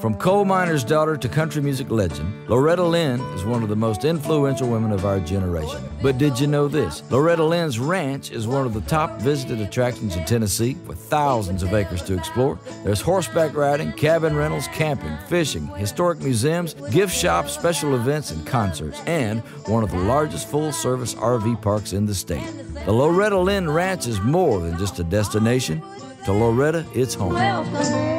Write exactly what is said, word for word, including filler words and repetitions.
From coal miner's daughter to country music legend, Loretta Lynn is one of the most influential women of our generation. But did you know this? Loretta Lynn's ranch is one of the top visited attractions in Tennessee, with thousands of acres to explore. There's horseback riding, cabin rentals, camping, fishing, historic museums, gift shops, special events, and concerts, and one of the largest full-service R V parks in the state. The Loretta Lynn Ranch is more than just a destination. To Loretta, it's home.